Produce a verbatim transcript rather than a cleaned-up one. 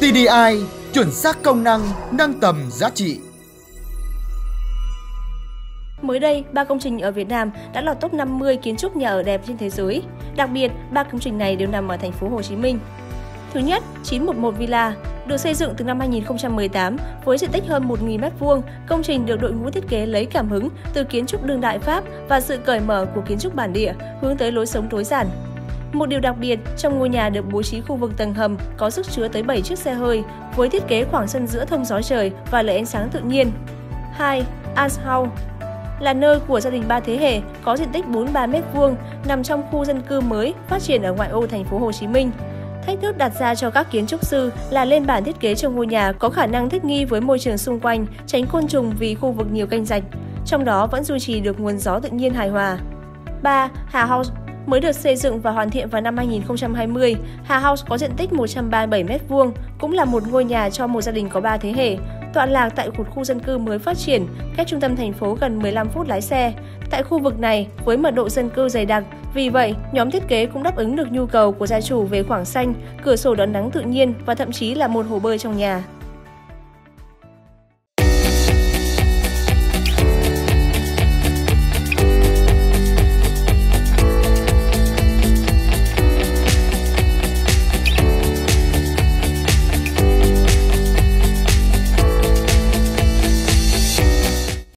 tê đê i chuẩn xác công năng, nâng tầm giá trị. Mới đây, ba công trình ở Việt Nam đã lọt top năm mươi kiến trúc nhà ở đẹp trên thế giới. Đặc biệt, ba công trình này đều nằm ở thành phố Hồ Chí Minh. Thứ nhất, chín một một Villa được xây dựng từ năm hai nghìn không trăm mười tám với diện tích hơn một nghìn mét vuông. Công trình được đội ngũ thiết kế lấy cảm hứng từ kiến trúc đương đại Pháp và sự cởi mở của kiến trúc bản địa hướng tới lối sống tối giản. Một điều đặc biệt, trong ngôi nhà được bố trí khu vực tầng hầm có sức chứa tới bảy chiếc xe hơi với thiết kế khoảng sân giữa thông gió trời và lấy ánh sáng tự nhiên. hai. As House là nơi của gia đình ba thế hệ, có diện tích bốn mươi ba mét vuông, nằm trong khu dân cư mới phát triển ở ngoại ô thành phố Hồ Chí Minh. Thách thức đặt ra cho các kiến trúc sư là lên bản thiết kế cho ngôi nhà có khả năng thích nghi với môi trường xung quanh, tránh côn trùng vì khu vực nhiều kênh rạch, trong đó vẫn duy trì được nguồn gió tự nhiên hài hòa. ba. Ha House mới được xây dựng và hoàn thiện vào năm hai nghìn không trăm hai mươi. Ha House có diện tích một trăm ba mươi bảy mét vuông, cũng là một ngôi nhà cho một gia đình có ba thế hệ, tọa lạc tại một khu dân cư mới phát triển, cách trung tâm thành phố gần mười lăm phút lái xe. Tại khu vực này, với mật độ dân cư dày đặc, vì vậy, nhóm thiết kế cũng đáp ứng được nhu cầu của gia chủ về khoảng xanh, cửa sổ đón nắng tự nhiên và thậm chí là một hồ bơi trong nhà.